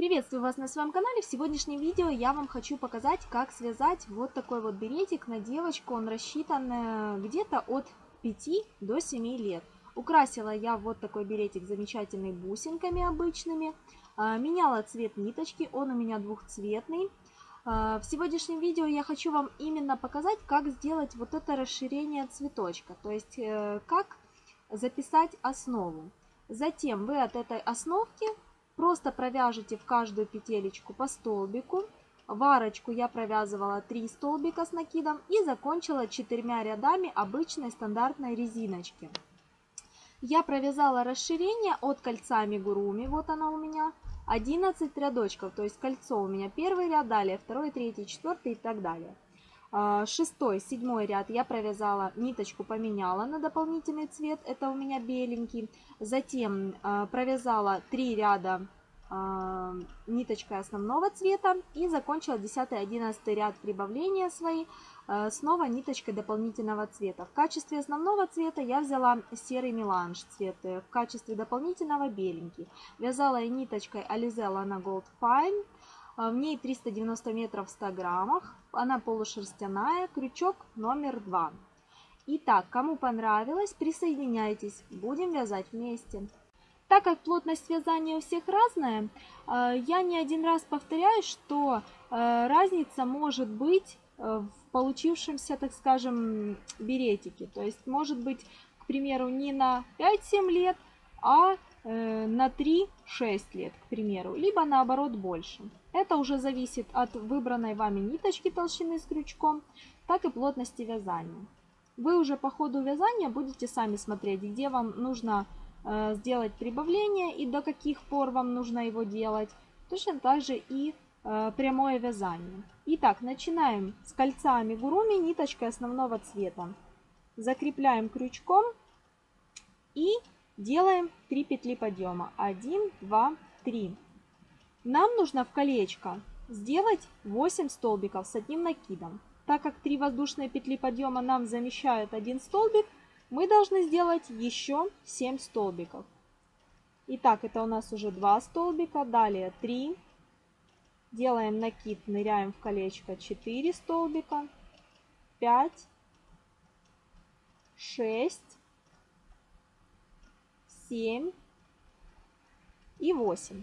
Приветствую вас на своем канале. В сегодняшнем видео я вам хочу показать, как связать вот такой вот беретик на девочку. Он рассчитан где-то от 5 до 7 лет. Украсила я вот такой беретик замечательный бусинками обычными. Меняла цвет ниточки, он у меня двухцветный. В сегодняшнем видео я хочу вам именно показать, как сделать вот это расширение цветочка. То есть, как записать основу. Затем вы от этой основки просто провяжите в каждую петелечку по столбику. В арочку я провязывала 3 столбика с накидом и закончила 4 рядами обычной стандартной резиночки. Я провязала расширение от кольца амигуруми, вот оно у меня, 11 рядочков, то есть кольцо у меня первый ряд, далее второй, третий, четвертый и так далее. Шестой, седьмой ряд я провязала, ниточку поменяла на дополнительный цвет, это у меня беленький. Затем провязала 3 ряда ниточкой основного цвета и закончила 10-11 ряд прибавления свои снова ниточкой дополнительного цвета. В качестве основного цвета я взяла серый меланж цвет, в качестве дополнительного беленький. Вязала я ниточкой Alize Lana Gold Fine. В ней 390 метров в 100 граммах, она полушерстяная, крючок номер 2. Итак, кому понравилось, присоединяйтесь, будем вязать вместе. Так как плотность вязания у всех разная, я не один раз повторяю, что разница может быть в получившемся, так скажем, беретике. То есть может быть, к примеру, не на 5-7 лет, а на 3-6 лет, к примеру, либо наоборот больше. Это уже зависит от выбранной вами ниточки толщины с крючком, так и плотности вязания. Вы уже по ходу вязания будете сами смотреть, где вам нужно сделать прибавление и до каких пор вам нужно его делать. Точно так же и прямое вязание. Итак, начинаем с кольца амигуруми ниточкой основного цвета. Закрепляем крючком и делаем 3 петли подъема. 1, 2, 3. Нам нужно в колечко сделать 8 столбиков с одним накидом. Так как 3 воздушные петли подъема нам замещают 1 столбик, мы должны сделать еще 7 столбиков. Итак, это у нас уже 2 столбика, далее 3. Делаем накид, ныряем в колечко, 4 столбика, 5, 6, 7 и 8.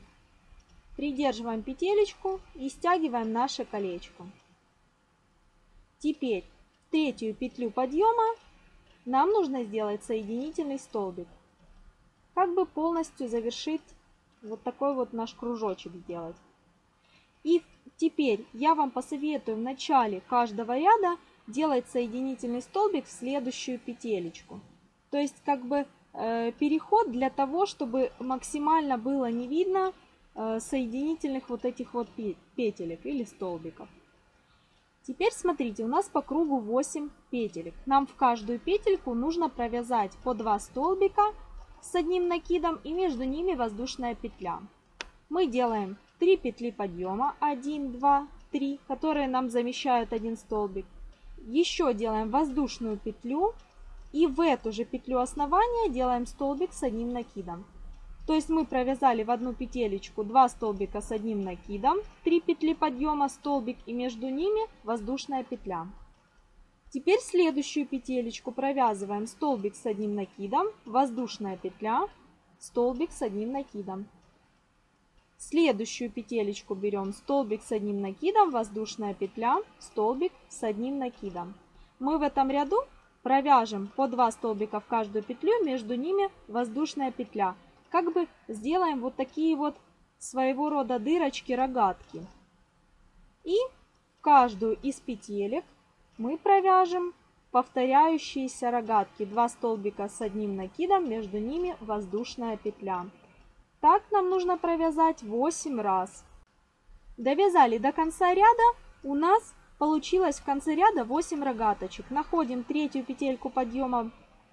Придерживаем петелечку и стягиваем наше колечко. Теперь в 3-ю петлю подъема нам нужно сделать соединительный столбик. Как бы полностью завершить вот такой вот наш кружочек сделать. И теперь я вам посоветую в начале каждого ряда делать соединительный столбик в следующую петелечку. То есть как бы переход для того, чтобы максимально было не видно соединительных вот этих вот петелек или столбиков. Теперь смотрите, у нас по кругу 8 петелек. Нам в каждую петельку нужно провязать по 2 столбика с одним накидом и между ними воздушная петля. Мы делаем 3 петли подъема, 1, 2, 3, которые нам замещают 1 столбик. Еще делаем воздушную петлю и в эту же петлю основания делаем столбик с одним накидом. То есть мы провязали в одну петелечку 2 столбика с одним накидом, 3 петли подъема, столбик и между ними воздушная петля. Теперь следующую петелечку провязываем столбик с одним накидом, воздушная петля, столбик с одним накидом. Следующую петелечку берем столбик с одним накидом, воздушная петля, столбик с одним накидом. Мы в этом ряду провяжем по 2 столбика в каждую петлю, между ними воздушная петля. Как бы сделаем вот такие вот своего рода дырочки, рогатки. И в каждую из петелек мы провяжем повторяющиеся рогатки. 2 столбика с одним накидом, между ними воздушная петля. Так нам нужно провязать 8 раз. Довязали до конца ряда. У нас получилось в конце ряда 8 рогаточек. Находим 3-ю петельку подъема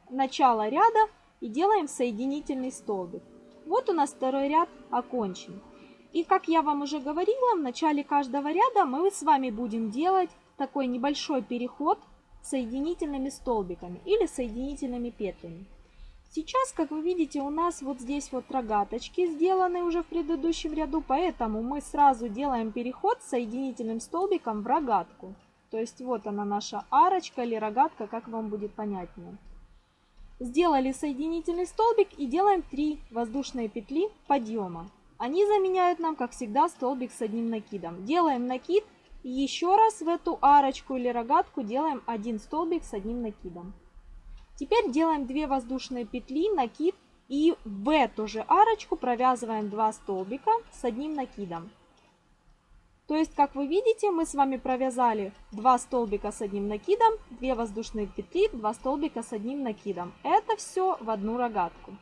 начала ряда. И делаем соединительный столбик. Вот у нас второй ряд окончен. И как я вам уже говорила, в начале каждого ряда мы с вами будем делать такой небольшой переход соединительными столбиками или соединительными петлями. Сейчас, как вы видите, у нас вот здесь вот рогаточки сделаны уже в предыдущем ряду, поэтому мы сразу делаем переход с соединительным столбиком в рогатку. То есть вот она наша арочка или рогатка, как вам будет понятнее. Сделали соединительный столбик и делаем 3 воздушные петли подъема. Они заменяют нам, как всегда, столбик с одним накидом. Делаем накид и еще раз в эту арочку или рогатку делаем 1 столбик с одним накидом. Теперь делаем 2 воздушные петли, накид и в эту же арочку провязываем 2 столбика с одним накидом. То есть, как вы видите, мы с вами провязали 2 столбика с одним накидом, 2 воздушные петли, 2 столбика с одним накидом. Это все в одну рогатку.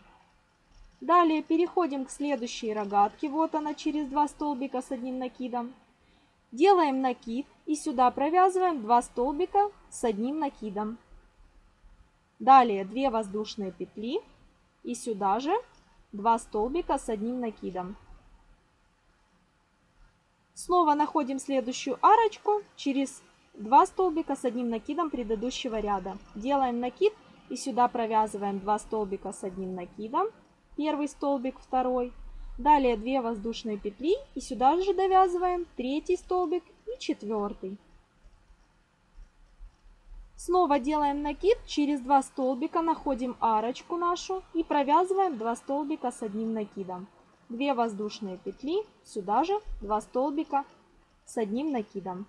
Далее переходим к следующей рогатке. Вот она через 2 столбика с одним накидом. Делаем накид и сюда провязываем 2 столбика с одним накидом. Далее 2 воздушные петли и сюда же 2 столбика с одним накидом. Снова находим следующую арочку через 2 столбика с одним накидом предыдущего ряда. Делаем накид и сюда провязываем 2 столбика с одним накидом. Первый столбик, второй. Далее 2 воздушные петли и сюда же довязываем 3 столбик и 4. Снова делаем накид, через 2 столбика находим арочку нашу и провязываем 2 столбика с одним накидом. 2 воздушные петли, сюда же 2 столбика с одним накидом.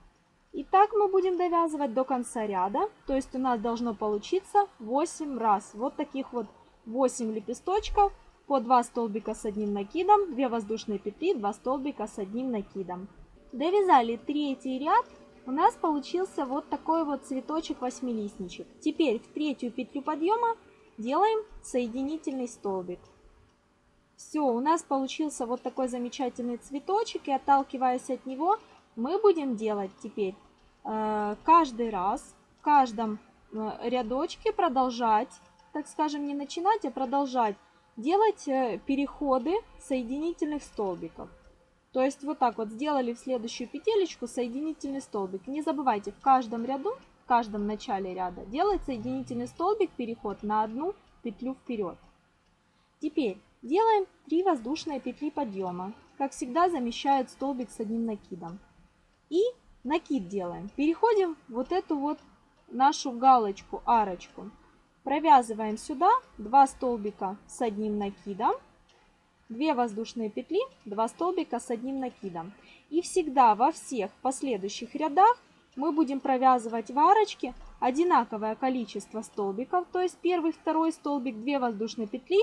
И так мы будем довязывать до конца ряда, то есть у нас должно получиться 8 раз. Вот таких вот 8 лепесточков по 2 столбика с одним накидом, 2 воздушные петли, 2 столбика с одним накидом. Довязали 3-й ряд, у нас получился вот такой вот цветочек восьмилистничек. Теперь в 3-ю петлю подъема делаем соединительный столбик. Все, у нас получился вот такой замечательный цветочек, и отталкиваясь от него, мы будем делать теперь каждый раз, в каждом рядочке продолжать, так скажем, не начинать, а продолжать делать переходы соединительных столбиков. То есть вот так вот сделали в следующую петелечку соединительный столбик. Не забывайте, в каждом ряду, в каждом начале ряда делать соединительный столбик, переход на 1 петлю вперед. Теперь делаем 3 воздушные петли подъема, как всегда замещают столбик с одним накидом. И накид делаем. Переходим в вот эту вот нашу галочку, арочку. Провязываем сюда 2 столбика с одним накидом, 2 воздушные петли, 2 столбика с одним накидом. И всегда во всех последующих рядах мы будем провязывать в арочке одинаковое количество столбиков, то есть первый, второй столбик, 2 воздушные петли,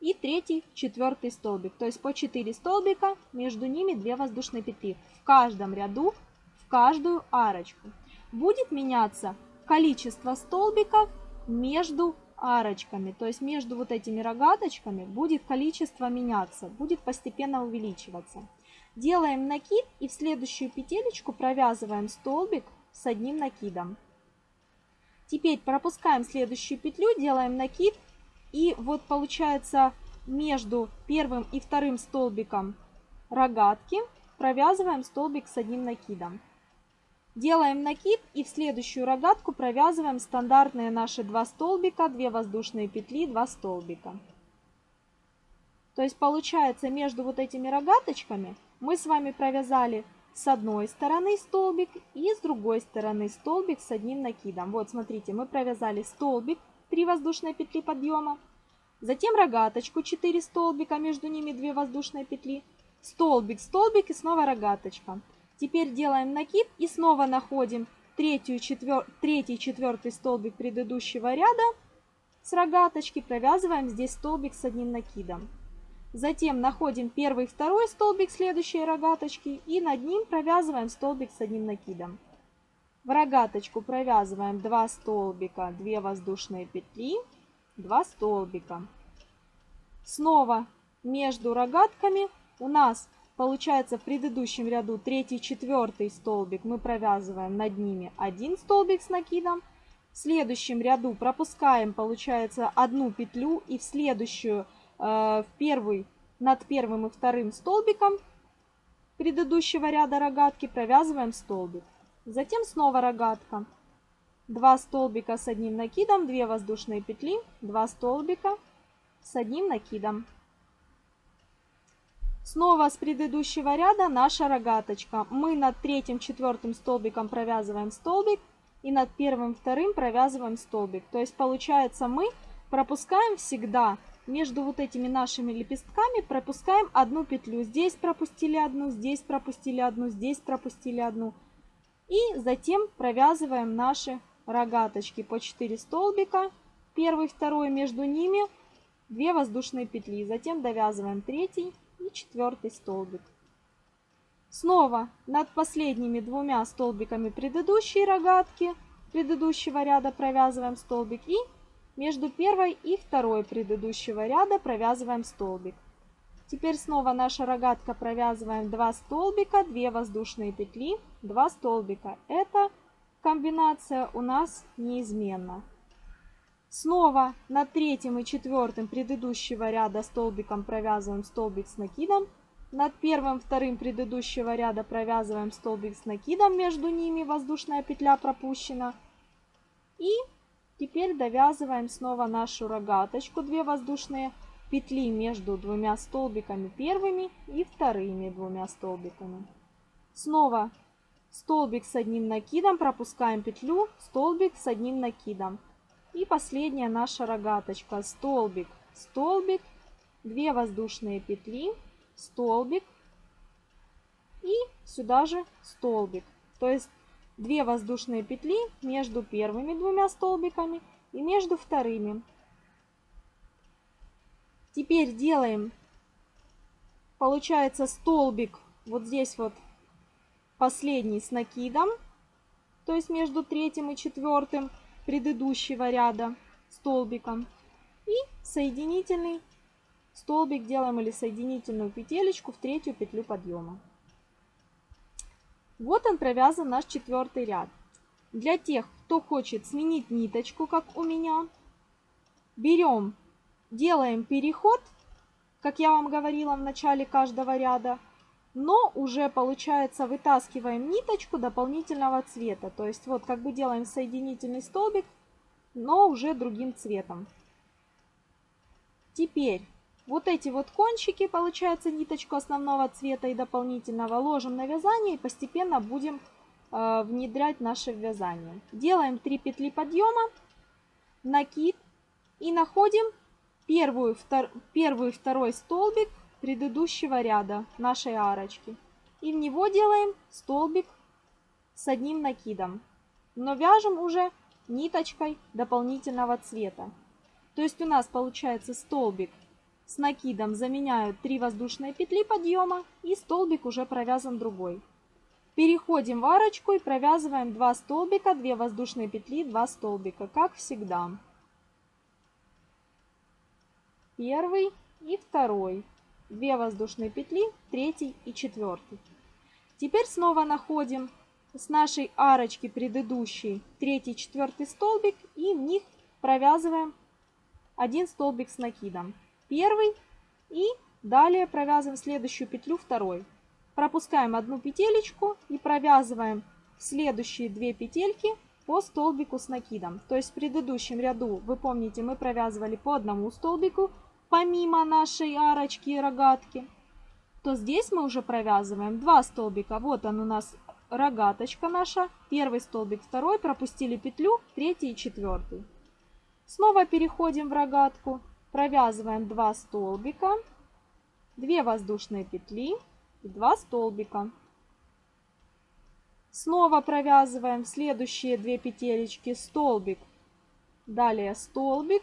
и 3, 4 столбик, то есть по 4 столбика, между ними 2 воздушные петли. В каждом ряду, в каждую арочку. Будет меняться количество столбиков между арочками, то есть между вот этими рогаточками будет количество меняться, будет постепенно увеличиваться. Делаем накид и в следующую петелечку провязываем столбик с одним накидом. Теперь пропускаем следующую петлю, делаем накид. И вот получается между первым и вторым столбиком рогатки провязываем столбик с одним накидом. Делаем накид и в следующую рогатку провязываем стандартные наши 2 столбика, 2 воздушные петли, 2 столбика. То есть получается между вот этими рогаточками мы с вами провязали с одной стороны столбик и с другой стороны столбик с одним накидом. Вот смотрите, мы провязали столбик. 3 воздушные петли подъема, затем рогаточку 4 столбика, между ними 2 воздушные петли, столбик, столбик и снова рогаточка. Теперь делаем накид и снова находим 3 и 4 столбик предыдущего ряда с рогаточки, провязываем здесь столбик с одним накидом. Затем находим 1 и 2 столбик следующей рогаточки и над ним провязываем столбик с одним накидом. В рогаточку провязываем 2 столбика, 2 воздушные петли, 2 столбика. Снова между рогатками у нас получается в предыдущем ряду 3-4 столбик. Мы провязываем над ними 1 столбик с накидом. В следующем ряду пропускаем, получается, 1 петлю и в следующую, над первым и вторым столбиком предыдущего ряда рогатки провязываем столбик. Затем снова рогатка. 2 столбика с одним накидом, 2 воздушные петли, 2 столбика, с одним накидом. Снова с предыдущего ряда наша рогаточка. Мы над третьим, четвертым столбиком провязываем столбик и над первым, вторым провязываем столбик. То есть получается, мы пропускаем всегда между вот этими нашими лепестками, пропускаем одну петлю. Здесь пропустили одну, здесь пропустили одну, здесь пропустили одну. И затем провязываем наши рогаточки по 4 столбика. Первый, второй, между ними 2 воздушные петли. Затем довязываем третий и четвертый столбик. Снова над последними двумя столбиками предыдущей рогатки, предыдущего ряда провязываем столбик и между первой и второй предыдущего ряда провязываем столбик. Теперь снова наша рогатка, провязываем 2 столбика, 2 воздушные петли, 2 столбика. Эта комбинация у нас неизменна. Снова над третьим и четвертым предыдущего ряда столбиком провязываем столбик с накидом. Над первым, вторым предыдущего ряда провязываем столбик с накидом, между ними воздушная петля пропущена. И теперь довязываем снова нашу рогаточку, 2 воздушные петли между двумя столбиками первыми и вторыми двумя столбиками. Снова столбик с одним накидом, пропускаем петлю, столбик с одним накидом. И последняя наша рогаточка, столбик, столбик, 2 воздушные петли, столбик и сюда же столбик. То есть 2 воздушные петли между первыми двумя столбиками и между вторыми. Теперь делаем, получается, столбик вот здесь вот последний с накидом, то есть между третьим и четвертым предыдущего ряда столбиком, и соединительный столбик делаем или соединительную петелечку в третью петлю подъема. Вот он провязан наш 4-й ряд. Для тех, кто хочет сменить ниточку, как у меня, берем, делаем переход, как я вам говорила в начале каждого ряда, но уже получается вытаскиваем ниточку дополнительного цвета. То есть вот как бы делаем соединительный столбик, но уже другим цветом. Теперь вот эти вот кончики, получается, ниточку основного цвета и дополнительного ложим на вязание и постепенно будем внедрять наше вязание. Делаем 3 петли подъема, накид и находим первый, второй столбик предыдущего ряда нашей арочки. И в него делаем столбик с одним накидом, но вяжем уже ниточкой дополнительного цвета. То есть у нас получается столбик с накидом заменяют 3 воздушные петли подъема, и столбик уже провязан другой. Переходим в арочку и провязываем 2 столбика, 2 воздушные петли, 2 столбика, как всегда. Первый и второй, 2 воздушные петли, 3 и 4. Теперь снова находим с нашей арочки предыдущий 3-4 столбик и в них провязываем 1 столбик с накидом. Первый и далее провязываем следующую петлю, второй. Пропускаем одну петелечку и провязываем следующие 2 петельки по столбику с накидом. То есть в предыдущем ряду, вы помните, мы провязывали по одному столбику, помимо нашей арочки и рогатки. То здесь мы уже провязываем 2 столбика. Вот он у нас, рогаточка наша. Первый столбик, второй, пропустили петлю, 3 и 4. Снова переходим в рогатку. Провязываем 2 столбика, 2 воздушные петли и 2 столбика. Снова провязываем следующие 2 петелечки, столбик, далее столбик.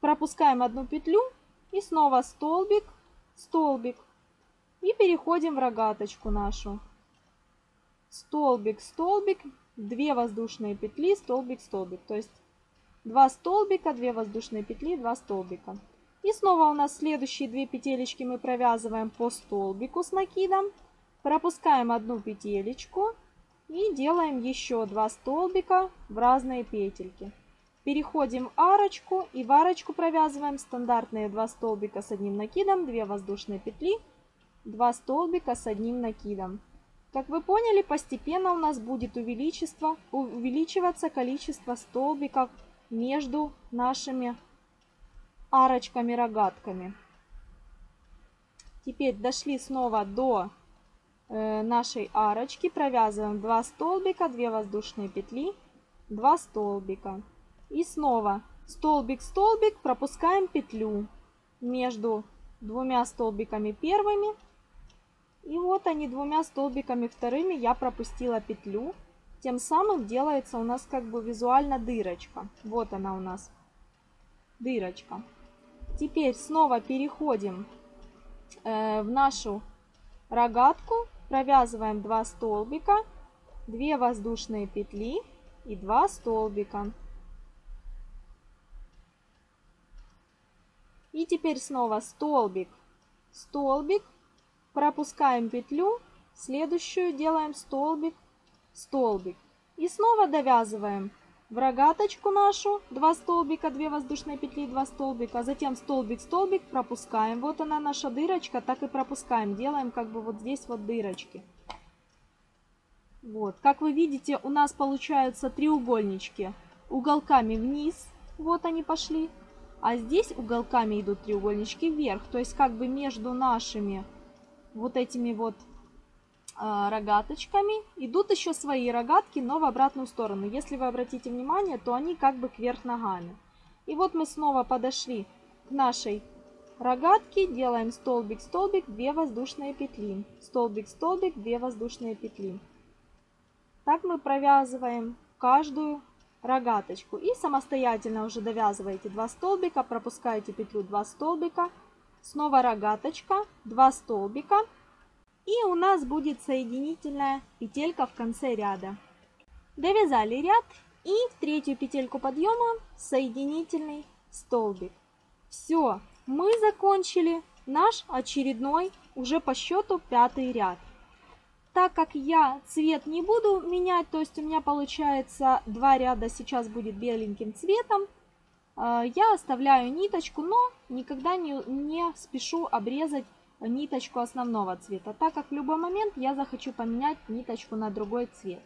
Пропускаем одну петлю и снова столбик, столбик. И переходим в рогаточку нашу. Столбик, столбик, 2 воздушные петли, столбик, столбик. То есть 2 столбика, 2 воздушные петли, 2 столбика. И снова у нас следующие 2 петелечки мы провязываем по столбику с накидом. Пропускаем одну петелечку и делаем еще 2 столбика в разные петельки. Переходим в арочку и в арочку провязываем стандартные 2 столбика с одним накидом, 2 воздушные петли, 2 столбика с одним накидом. Как вы поняли, постепенно у нас будет увеличиваться количество столбиков между нашими арочками-рогатками. Теперь дошли снова до нашей арочки, провязываем 2 столбика, 2 воздушные петли, 2 столбика. И снова столбик-столбик, пропускаем петлю между двумя столбиками первыми. И вот они, двумя столбиками вторыми я пропустила петлю. Тем самым делается у нас как бы визуально дырочка. Вот она у нас, дырочка. Теперь снова переходим в нашу рогатку, провязываем 2 столбика, 2 воздушные петли и 2 столбика. И теперь снова столбик, столбик, пропускаем петлю, следующую делаем столбик, столбик. И снова довязываем в рогаточку нашу 2 столбика, 2 воздушные петли, 2 столбика, затем столбик, столбик, пропускаем. Вот она наша дырочка, так и пропускаем, делаем как бы вот здесь вот дырочки. Вот, как вы видите, у нас получаются треугольнички уголками вниз, вот они пошли, а здесь уголками идут треугольнички вверх, то есть как бы между нашими вот этими вот рогаточками идут еще свои рогатки, но в обратную сторону. Если вы обратите внимание, то они как бы кверх ногами. И вот мы снова подошли к нашей рогатке, делаем столбик, столбик, 2 воздушные петли, столбик, столбик, 2 воздушные петли. Так мы провязываем каждую рогаточку и самостоятельно уже довязываете 2 столбика, пропускаете петлю, 2 столбика, снова рогаточка, 2 столбика. И у нас будет соединительная петелька в конце ряда. Довязали ряд и в третью петельку подъема соединительный столбик. Все, мы закончили наш очередной уже по счету 5-й ряд. Так как я цвет не буду менять, то есть у меня получается 2 ряда сейчас будет беленьким цветом, я оставляю ниточку, но никогда не спешу обрезать ниточку основного цвета, так как в любой момент я захочу поменять ниточку на другой цвет.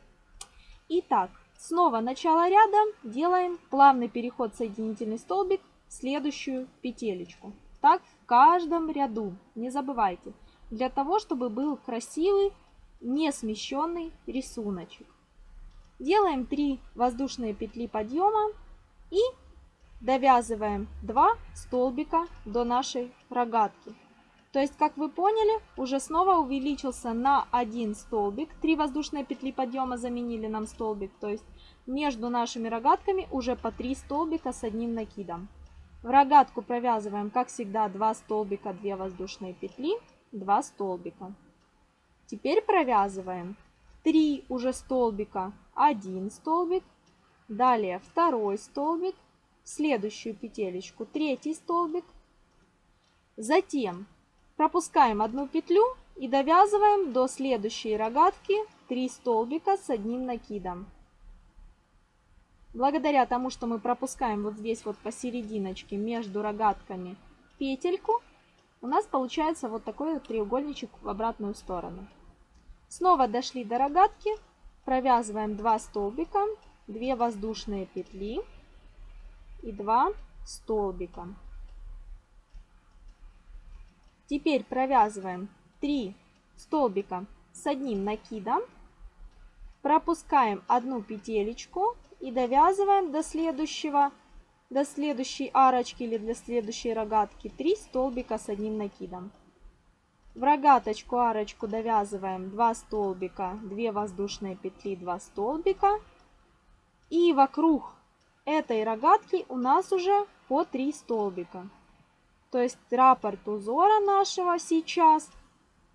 Итак, снова начало ряда, делаем плавный переход соединительный столбик в следующую петелечку. Так в каждом ряду, не забывайте, для того, чтобы был красивый, не смещенный рисуночек. Делаем 3 воздушные петли подъема и довязываем 2 столбика до нашей рогатки. То есть, как вы поняли, уже снова увеличился на 1 столбик. 3 воздушные петли подъема заменили нам столбик. То есть, между нашими рогатками уже по 3 столбика с одним накидом. В рогатку провязываем, как всегда, 2 столбика, 2 воздушные петли, 2 столбика. Теперь провязываем 3 уже столбика, 1 столбик, далее 2 столбик, в следующую петелечку 3 столбик. Затем пропускаем 1 петлю и довязываем до следующей рогатки 3 столбика с одним накидом. Благодаря тому, что мы пропускаем вот здесь вот посерединочке между рогатками петельку, у нас получается вот такой вот треугольничек в обратную сторону. Снова дошли до рогатки, провязываем 2 столбика, 2 воздушные петли и 2 столбика. Теперь провязываем 3 столбика с одним накидом, пропускаем 1 петелечку и довязываем до следующей арочки или до следующей рогатки 3 столбика с одним накидом. В рогаточку, арочку довязываем 2 столбика, 2 воздушные петли, 2 столбика. И вокруг этой рогатки у нас уже по 3 столбика. То есть раппорт узора нашего сейчас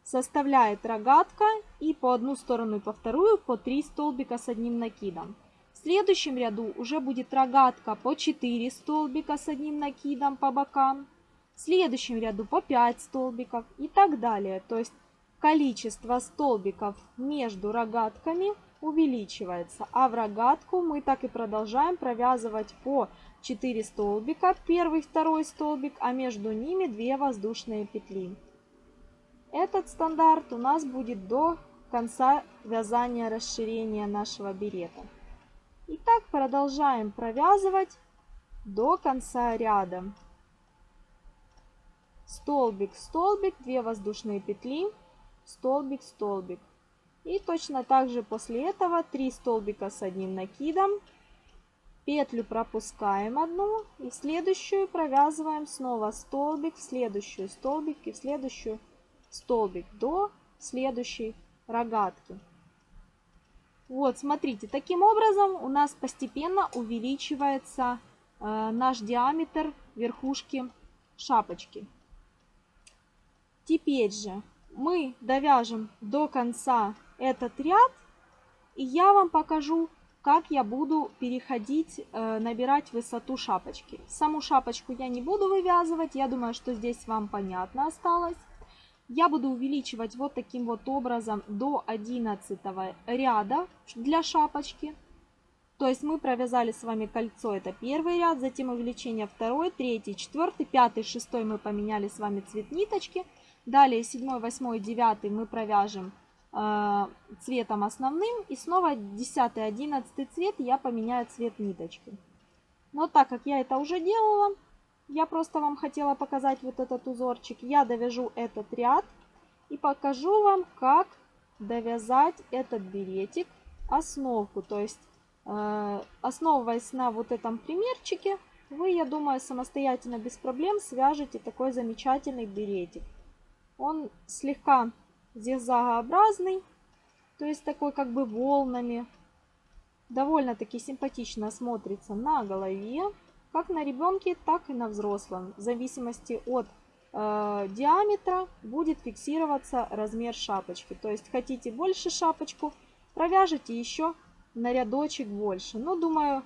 составляет рогатка и по одну сторону и по вторую по 3 столбика с одним накидом. В следующем ряду уже будет рогатка по 4 столбика с одним накидом по бокам. В следующем ряду по 5 столбиков и так далее. То есть количество столбиков между рогатками увеличивается. А в рогатку мы так и продолжаем провязывать по 4 столбика, первый, второй столбик, а между ними 2 воздушные петли. Этот стандарт у нас будет до конца вязания расширения нашего берета. И так продолжаем провязывать до конца ряда. столбик, столбик, 2 воздушные петли, столбик, столбик. И точно так же после этого 3 столбика с одним накидом, петлю пропускаем одну и в следующую провязываем снова столбик, в следующую столбик и в следующую столбик до следующей рогатки. Вот, смотрите, таким образом у нас постепенно увеличивается наш диаметр верхушки шапочки. Теперь же мы довяжем до конца этот ряд, и я вам покажу, как я буду переходить, набирать высоту шапочки. Саму шапочку я не буду вывязывать, я думаю, что здесь вам понятно осталось. Я буду увеличивать вот таким вот образом до 11 ряда для шапочки. То есть мы провязали с вами кольцо, это первый ряд, затем увеличение второй, третий, четвертый, пятый, шестой мы поменяли с вами цвет ниточки. Далее 7, 8, 9 мы провяжем цветом основным. И снова 10, 11 цвет я поменяю цвет ниточки. Но так как я это уже делала, я просто вам хотела показать вот этот узорчик. Я довяжу этот ряд и покажу вам, как довязать этот беретик основку. То есть, основываясь на вот этом примерчике, вы, я думаю, самостоятельно без проблем свяжете такой замечательный беретик. Он слегка зигзагообразный, то есть такой как бы волнами. Довольно-таки симпатично смотрится на голове. Как на ребенке, так и на взрослом. В зависимости от диаметра будет фиксироваться размер шапочки. То есть хотите больше шапочку, провяжите еще на рядочек больше. Но думаю,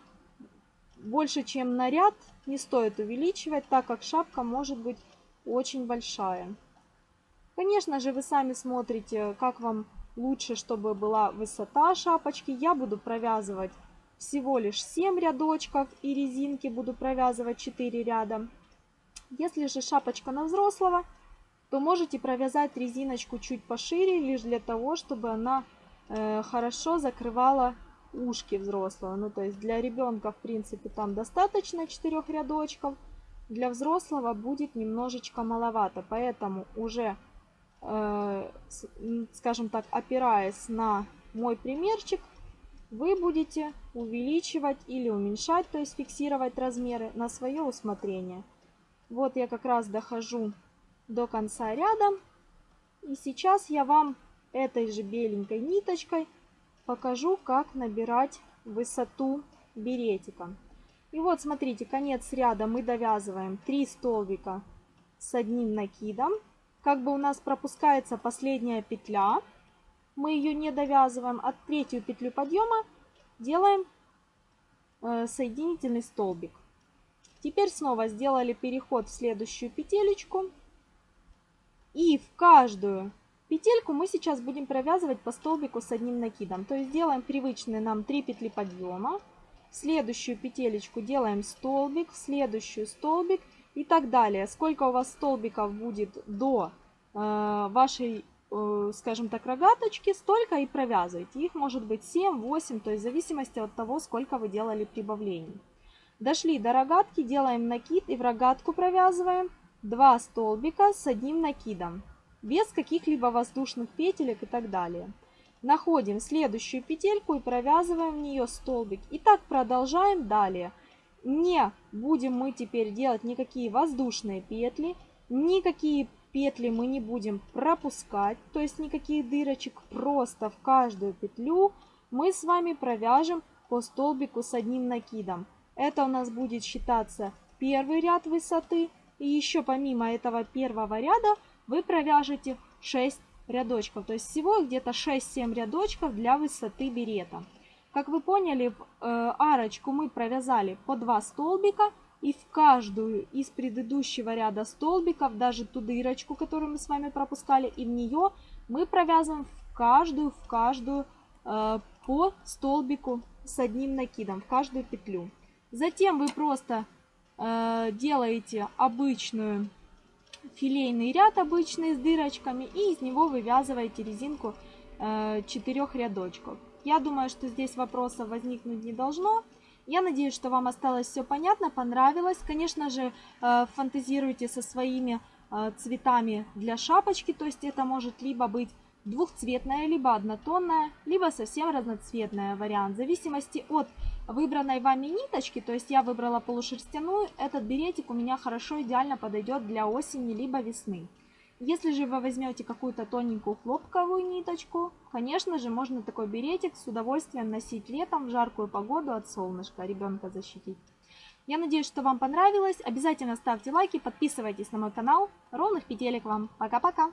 больше чем на ряд не стоит увеличивать, так как шапка может быть очень большая. Конечно же, вы сами смотрите, как вам лучше, чтобы была высота шапочки. Я буду провязывать всего лишь 7 рядочков и резинки буду провязывать 4 ряда. Если же шапочка на взрослого, то можете провязать резиночку чуть пошире, лишь для того, чтобы она хорошо закрывала ушки взрослого. Ну, то есть для ребенка, в принципе, там достаточно 4 рядочков. Для взрослого будет немножечко маловато. Поэтому уже, скажем так, опираясь на мой примерчик, вы будете увеличивать или уменьшать, то есть фиксировать размеры на свое усмотрение. Вот я как раз дохожу до конца ряда. И сейчас я вам этой же беленькой ниточкой покажу, как набирать высоту беретика. И вот смотрите, конец ряда мы довязываем 3 столбика с одним накидом. Как бы у нас пропускается последняя петля. Мы ее не довязываем, а третью петлю подъема делаем соединительный столбик. Теперь снова сделали переход в следующую петелечку. И в каждую петельку мы сейчас будем провязывать по столбику с одним накидом. То есть делаем привычные нам 3 петли подъема. В следующую петелечку делаем столбик, в следующую столбик и так далее. Сколько у вас столбиков будет до вашей, скажем так, рогаточки, столько и провязывайте. Их может быть 7, 8, то есть в зависимости от того, сколько вы делали прибавлений. Дошли до рогатки, делаем накид и в рогатку провязываем 2 столбика с одним накидом, без каких-либо воздушных петелек и так далее. Находим следующую петельку и провязываем в нее столбик. И так продолжаем далее. Не будем мы теперь делать никакие воздушные петли, никакие петли мы не будем пропускать, то есть никаких дырочек, просто в каждую петлю мы с вами провяжем по столбику с одним накидом. Это у нас будет считаться первый ряд высоты. И еще помимо этого первого ряда вы провяжете 6 рядочков. То есть всего где-то 6-7 рядочков для высоты берета. Как вы поняли, в арочку мы провязали по 2 столбика. И в каждую из предыдущего ряда столбиков, даже ту дырочку, которую мы с вами пропускали, и в нее мы провязываем в каждую по столбику с одним накидом, в каждую петлю. Затем вы просто делаете обычную филейный ряд, обычный, с дырочками, и из него вывязываете резинку 4 рядочков. Я думаю, что здесь вопросов возникнуть не должно. Я надеюсь, что вам осталось все понятно, понравилось. Конечно же, фантазируйте со своими цветами для шапочки, то есть это может либо быть двухцветная, либо однотонная, либо совсем разноцветная вариант. В зависимости от выбранной вами ниточки, то есть я выбрала полушерстяную, этот беретик у меня хорошо, идеально подойдет для осени, либо весны. Если же вы возьмете какую-то тоненькую хлопковую ниточку, конечно же, можно такой беретик с удовольствием носить летом в жаркую погоду от солнышка, ребенка защитить. Я надеюсь, что вам понравилось. Обязательно ставьте лайки, подписывайтесь на мой канал. Ровных петелек вам. Пока-пока!